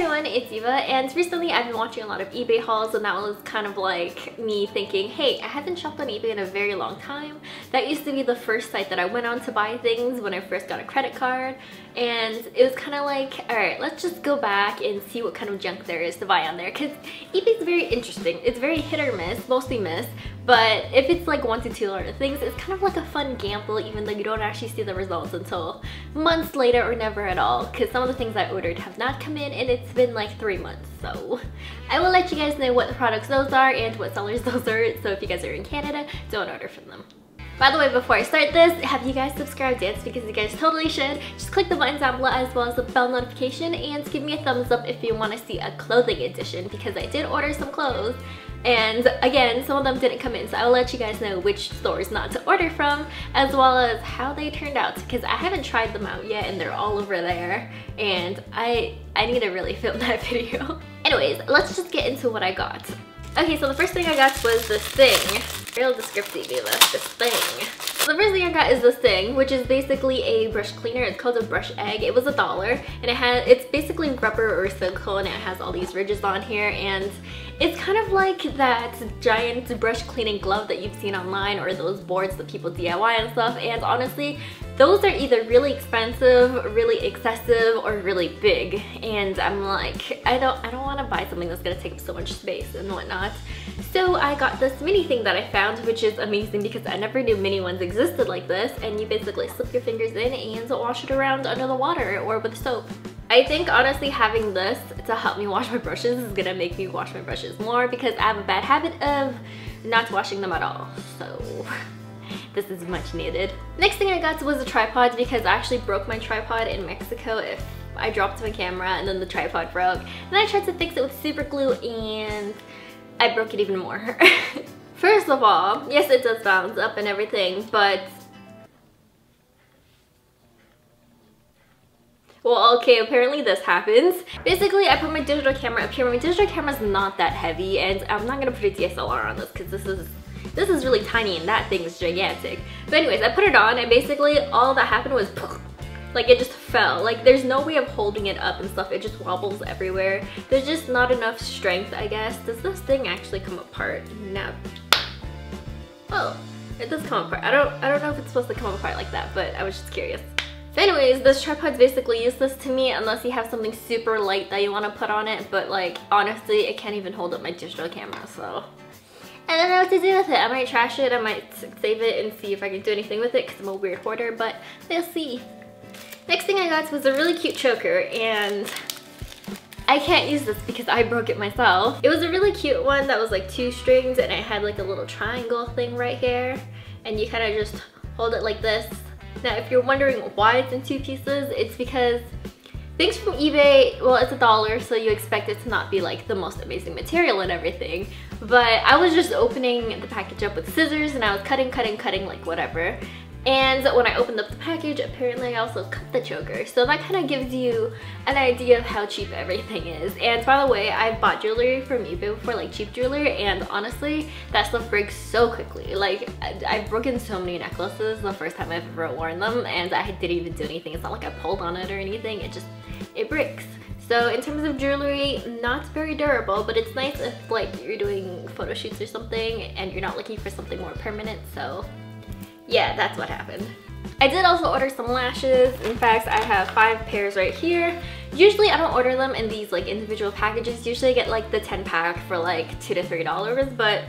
everyone, it's Eva, and recently I've been watching a lot of eBay hauls, and that was kind of like me thinking, hey, I haven't shopped on eBay in a very long time. That used to be the first site that I went on to buy things when I first got a credit card, and it was kind of like, alright, let's just go back and see what kind of junk there is to buy on there, because eBay's very interesting. It's very hit or miss, mostly miss, but if it's like $1 to $2 things, it's kind of like a fun gamble, even though you don't actually see the results until months later or never at all, because some of the things I ordered have not come in, and it's been like 3 months. So I will let you guys know what products those are and what sellers those are, so if you guys are in Canada, don't order from them. By the way, before I start this, have you guys subscribed yet? Because you guys totally should. Just click the buttons down below as well as the bell notification, and give me a thumbs up if you want to see a clothing edition, because I did order some clothes, and again, some of them didn't come in, so I'll let you guys know which stores not to order from, as well as how they turned out, because I haven't tried them out yet and they're all over there, and I need to really film that video. Anyways, let's just get into what I got. Okay, so the first thing I got was this thing. Real descriptive, Eva. This thing. So the first thing I got is this thing, which is basically a brush cleaner. It's called a brush egg. It was $1, and it's basically rubber or silicone, and it has all these ridges on here, and it's kind of like that giant brush cleaning glove that you've seen online, or those boards that people DIY and stuff, and honestly, those are either really expensive, really excessive, or really big, and I'm like, I don't want to buy something that's gonna take up so much space and whatnot. So I got this mini thing that I found, which is amazing because I never knew mini ones existed like this, and you basically slip your fingers in and wash it around under the water or with soap. I think honestly having this to help me wash my brushes is gonna make me wash my brushes more, because I have a bad habit of not washing them at all, so this is much needed. Next thing I got was a tripod, because I actually broke my tripod in Mexico. If I dropped my camera and then the tripod broke, then I tried to fix it with super glue and I broke it even more. First of all, yes, it does bounce up and everything, but... well, okay, apparently this happens. Basically, I put my digital camera up here. My digital camera's not that heavy, and I'm not gonna put a DSLR on this because this is really tiny and that thing is gigantic. But anyways, I put it on, and basically all that happened was... like it just fell. Like there's no way of holding it up and stuff. It just wobbles everywhere. There's just not enough strength, I guess. Does this thing actually come apart? No. Oh, it does come apart. I don't know if it's supposed to come apart like that, but I was just curious. But anyways, this tripod's basically useless to me unless you have something super light that you want to put on it. But like honestly, it can't even hold up my digital camera, so I don't know what to do with it. I might trash it. I might save it and see if I can do anything with it because I'm a weird hoarder, but we'll see. Next thing I got was a really cute choker, and I can't use this because I broke it myself. It was a really cute one that was like 2 strings, and it had like a little triangle thing right here, and you kind of just hold it like this. Now if you're wondering why it's in 2 pieces, it's because things from eBay, well, it's $1, so you expect it to not be like the most amazing material and everything, but I was just opening the package up with scissors, and I was cutting like whatever. And when I opened up the package, apparently I also cut the choker. So that kind of gives you an idea of how cheap everything is. And by the way, I've bought jewelry from eBay before, like cheap jewelry, and honestly, that stuff breaks so quickly. Like, I've broken so many necklaces the first time I've ever worn them, and I didn't even do anything. It's not like I pulled on it or anything, it just, it breaks. So in terms of jewelry, not very durable, but it's nice if like you're doing photo shoots or something and you're not looking for something more permanent, so... yeah, that's what happened. I did also order some lashes. In fact, I have 5 pairs right here. Usually I don't order them in these like individual packages. Usually I get like the 10-pack for like $2 to $3, but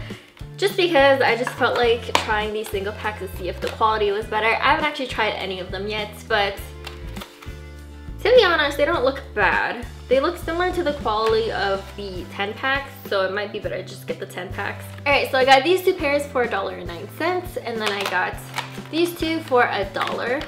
just because I just felt like trying these single packs to see if the quality was better. I haven't actually tried any of them yet, but to be honest, they don't look bad. They look similar to the quality of the 10-packs, so it might be better to just get the 10-packs. Alright, so I got these 2 pairs for $1.09, and then I got these 2 for $1.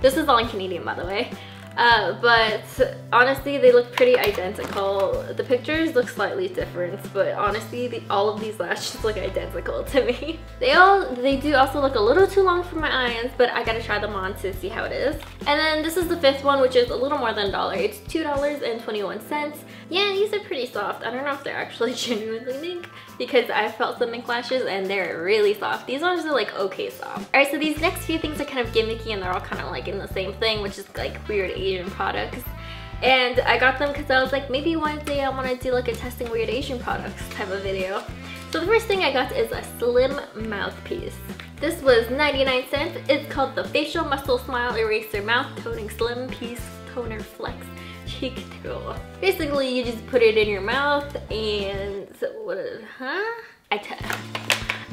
This is all in Canadian, by the way. But honestly, they look pretty identical. The pictures look slightly different, but honestly, all of these lashes look identical to me. They do also look a little too long for my eyes, but I gotta try them on to see how it is. And then this is the 5th one, which is a little more than $1. It's $2.21. Yeah, these are pretty soft. I don't know if they're actually genuinely mink, because I felt some mink lashes and they're really soft. These ones are like okay soft. Alright, so these next few things are kind of gimmicky, and they're all kind of like in the same thing, which is like weird Asian products. And I got them because I was like, maybe one day I want to do like a testing weird Asian products type of video. So the first thing I got is a slim mouthpiece. This was 99 cents. It's called the Facial Muscle Smile Eraser Mouth Toning Slim Piece Toner Flex Cheek Tool. Basically, you just put it in your mouth and... what is it? Huh?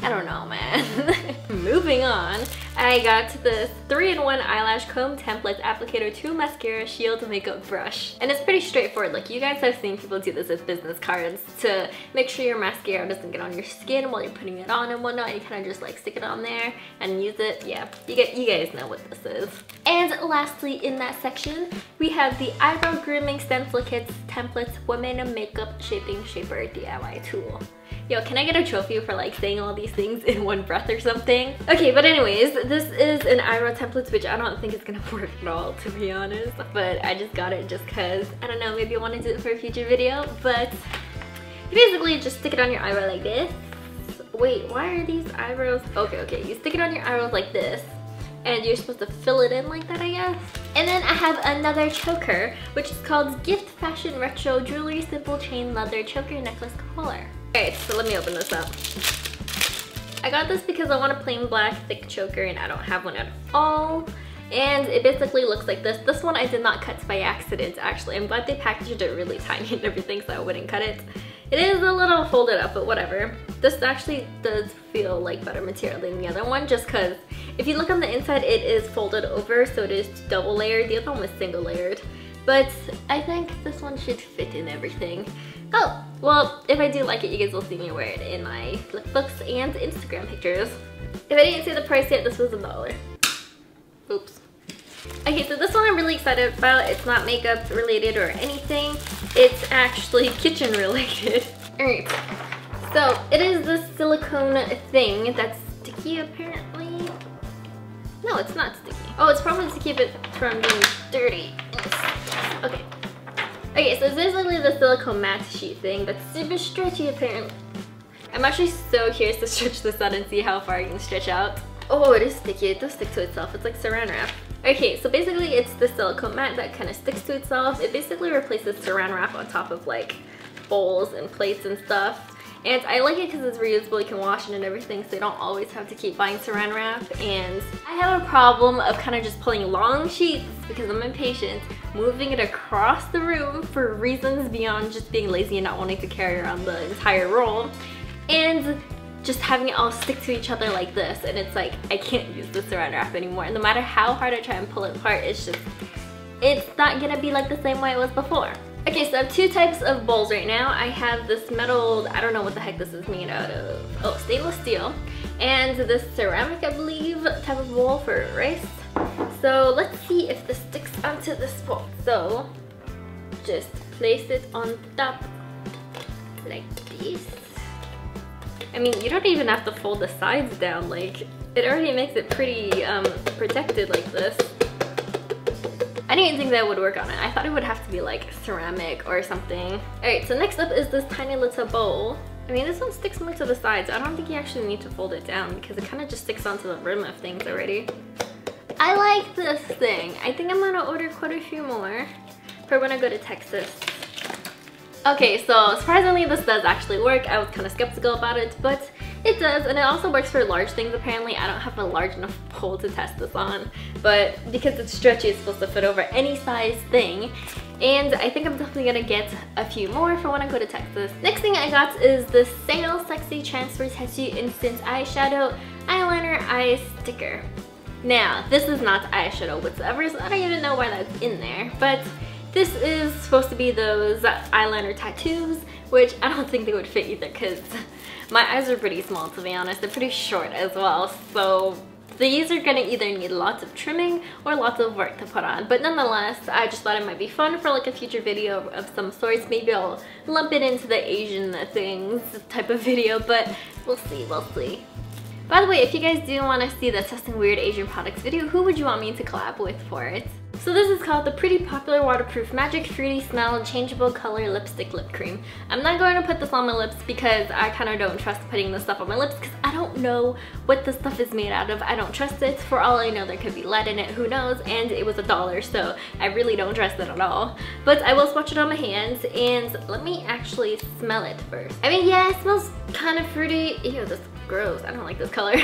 I don't know, man. Moving on, I got this 3-in-1 eyelash comb, template, applicator, 2 mascara, shield, makeup brush. And it's pretty straightforward. Like, you guys have seen people do this as business cards to make sure your mascara doesn't get on your skin while you're putting it on and whatnot. You kind of just like stick it on there and use it. Yeah, you guys know what this is. And lastly, in that section, we have the eyebrow grooming stencil kits, templates, women makeup shaping shaper DIY tool. Yo, can I get a trophy for like saying all these things in one breath or something? Okay, but anyways, this is an eyebrow template, which I don't think is gonna work at all, to be honest. But I just got it just cause, I don't know, maybe I wanna do it for a future video. But you basically just stick it on your eyebrow like this. Wait, why are these eyebrows? Okay, okay, you stick it on your eyebrows like this. And you're supposed to fill it in like that, I guess. And then I have another choker, which is called Gift Fashion Retro Jewelry Simple Chain Leather Choker Necklace Collar. Alright, so let me open this up. I got this because I want a plain black thick choker and I don't have one at all. And it basically looks like this. This one I did not cut by accident, actually. I'm glad they packaged it really tiny and everything so I wouldn't cut it. It is a little folded up, but whatever. This actually does feel like better material than the other one, just because if you look on the inside, it is folded over, so it is double layered. The other one was single layered. But I think this one should fit in everything. Oh, well, if I do like it, you guys will see me wear it in my lookbooks and Instagram pictures. If I didn't say the price yet, this was $1. Oops. Okay, so this one I'm really excited about. It's not makeup related or anything. It's actually kitchen related. Alright, so it is this silicone thing that's sticky apparently. No, it's not sticky. Oh, it's probably to keep it from being dirty. Okay. Okay, so it's basically the silicone matte sheet thing that's super stretchy apparently. I'm actually so curious to stretch this out and see how far I can stretch out. Oh, it is sticky. It does stick to itself. It's like saran wrap. Okay, so basically it's the silicone mat that kind of sticks to itself. It basically replaces saran wrap on top of like bowls and plates and stuff. And I like it because it's reusable, you can wash it and everything, so you don't always have to keep buying saran wrap. And I have a problem of kind of just pulling long sheets because I'm impatient, moving it across the room for reasons beyond just being lazy and not wanting to carry around the entire roll. And just having it all stick to each other like this, and it's like I can't use the saran wrap anymore. And no matter how hard I try and pull it apart, it's not gonna be like the same way it was before. Okay, so I have two types of bowls right now. I have this metal, I don't know what the heck this is made out of, oh, stainless steel, and this ceramic, I believe, type of bowl for rice. So let's see if this sticks onto this bowl. So just place it on top like this. I mean, you don't even have to fold the sides down, like, it already makes it pretty protected like this. I didn't think that would work on it. I thought it would have to be like ceramic or something. Alright, so next up is this tiny little bowl. I mean, this one sticks more to the sides. I don't think you actually need to fold it down because it kind of just sticks onto the rim of things already. I like this thing. I think I'm gonna order quite a few more for when I go to Texas. Okay, so surprisingly this does actually work. I was kind of skeptical about it, but it does, and it also works for large things apparently. I don't have a large enough bowl to test this on, but because it's stretchy, it's supposed to fit over any size thing. And I think I'm definitely gonna get a few more for when I go to Texas. Next thing I got is the Sail Sexy Transfer Tattoo Instant Eyeshadow Eyeliner Eye Sticker. Now, this is not eyeshadow whatsoever, so I don't even know why that's in there, but this is supposed to be those eyeliner tattoos, which I don't think they would fit either because my eyes are pretty small, to be honest. They're pretty short as well, so these are gonna either need lots of trimming or lots of work to put on. But nonetheless, I just thought it might be fun for like a future video of some sorts. Maybe I'll lump it into the Asian things type of video, but we'll see, we'll see. By the way, if you guys do want to see the Testing Weird Asian Products video, who would you want me to collab with for it? So this is called the Pretty Popular Waterproof Magic Fruity Smell Changeable Color Lipstick Lip Cream. I'm not going to put this on my lips because I kind of don't trust putting this stuff on my lips because I don't know what this stuff is made out of. I don't trust it. For all I know, there could be lead in it, who knows, and it was $1, so I really don't trust it at all. But I will swatch it on my hands, and let me actually smell it first. I mean, yeah, it smells kind of fruity. Ew, this is gross. I don't like this color.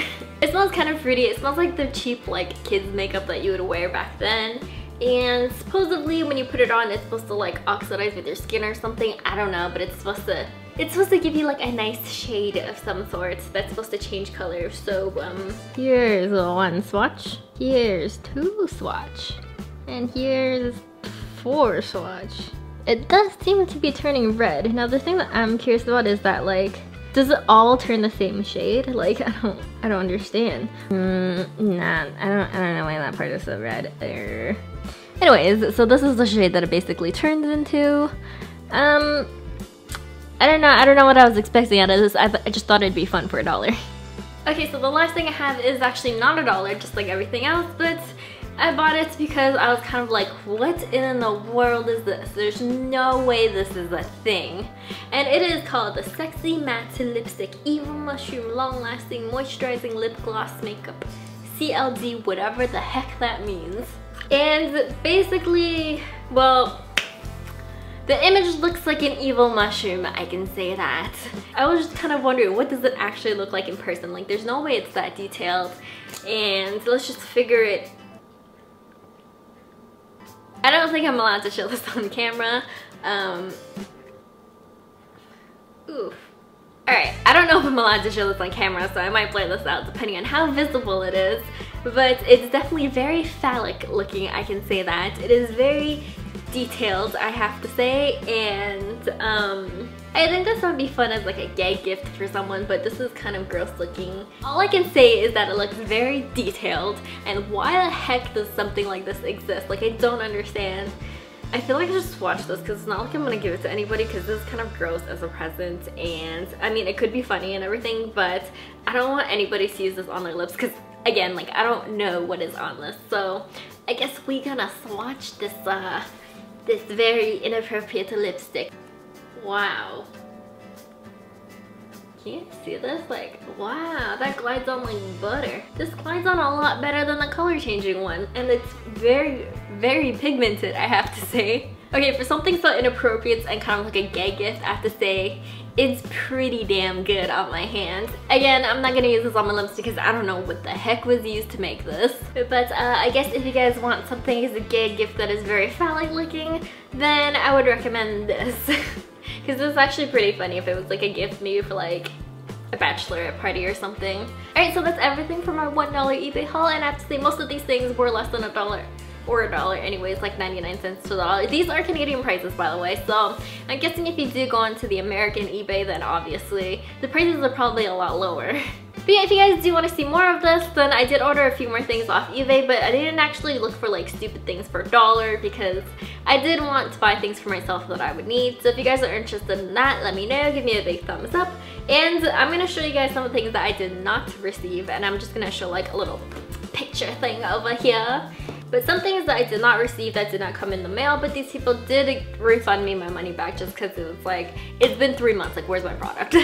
It smells kind of fruity. It smells like the cheap, like, kids makeup that you would wear back then. And supposedly when you put it on, it's supposed to like oxidize with your skin or something. I don't know, but it's supposed to give you like a nice shade of some sort that's supposed to change color. So here's one swatch, here's two swatch, and here's four swatch. It does seem to be turning red. Now the thing that I'm curious about is that, like, does it all turn the same shade? Like, I don't understand. Nah, I don't know why that part is so red. Anyways, so this is the shade that it basically turns into. I don't know what I was expecting out of this. I just thought it'd be fun for $1. Okay, so the last thing I have is actually not $1, just like everything else, but I bought it because I was kind of like, what in the world is this? There's no way this is a thing. And it is called the Sexy Matte Lipstick Evil Mushroom Long Lasting Moisturizing Lip Gloss Makeup, CLD, whatever the heck that means. And basically, well, the image looks like an evil mushroom, I can say that. I was just kind of wondering, what does it actually look like in person? Like, there's no way it's that detailed, and let's just figure it. I don't think I'm allowed to show this on camera. Oof. Alright, I don't know if I'm allowed to show this on camera, so I might blur this out depending on how visible it is. But it's definitely very phallic looking, I can say that. It is very detailed, I have to say, and I think this would be fun as like a gag gift for someone, but this is kind of gross looking. All I can say is that it looks very detailed, and why the heck does something like this exist? Like, I don't understand. I feel like I just swatched this because it's not like I'm gonna give it to anybody because this is kind of gross as a present, and I mean, it could be funny and everything, but I don't want anybody to use this on their lips because, again, like, I don't know what is on this. So I guess we gonna swatch this this very inappropriate lipstick. Wow. Can you see this? Like, wow, that glides on like butter. This glides on a lot better than the color changing one, and it's very, very pigmented, I have to say. Okay, for something so inappropriate and kind of like a gag gift, I have to say, it's pretty damn good on my hands. Again, I'm not gonna use this on my lips because I don't know what the heck was used to make this. But I guess if you guys want something as a gag gift that is very phallic looking, then I would recommend this. Because this is actually pretty funny if it was like a gift maybe for like a bachelorette party or something. Alright, so that's everything from our $1 eBay haul, and I have to say most of these things were less than $1. Or $1 anyways, like 99 cents to the dollar. These are Canadian prices, by the way, so I'm guessing if you do go onto the American eBay, then obviously the prices are probably a lot lower. But yeah, if you guys do want to see more of this, then I did order a few more things off eBay, but I didn't actually look for like stupid things for $1 because I did want to buy things for myself that I would need. So if you guys are interested in that, let me know, give me a big thumbs up, and I'm going to show you guys some of the things that I did not receive, and I'm just going to show like a little picture thing over here. But some things that I did not receive that did not come in the mail, but these people did refund me my money back just because it was like, it's been 3 months, like, where's my product?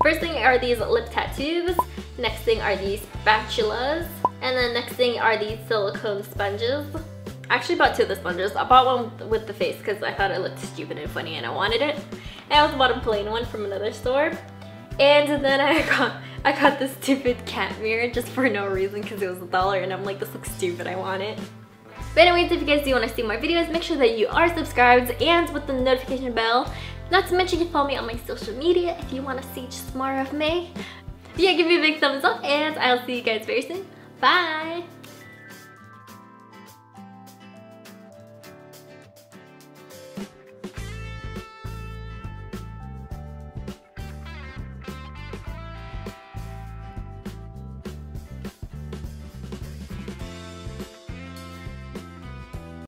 First thing are these lip tattoos, next thing are these spatulas, and then next thing are these silicone sponges. I actually bought two of the sponges. I bought one with the face because I thought it looked stupid and funny and I wanted it. And I also bought a plain one from another store. And then I got this stupid cat mirror just for no reason because it was $1, and I'm like, this looks stupid, I want it. But anyways, if you guys do want to see more videos, make sure that you are subscribed and with the notification bell. Not to mention you can follow me on my social media if you want to see just more of me. But yeah, give me a big thumbs up, and I'll see you guys very soon. Bye!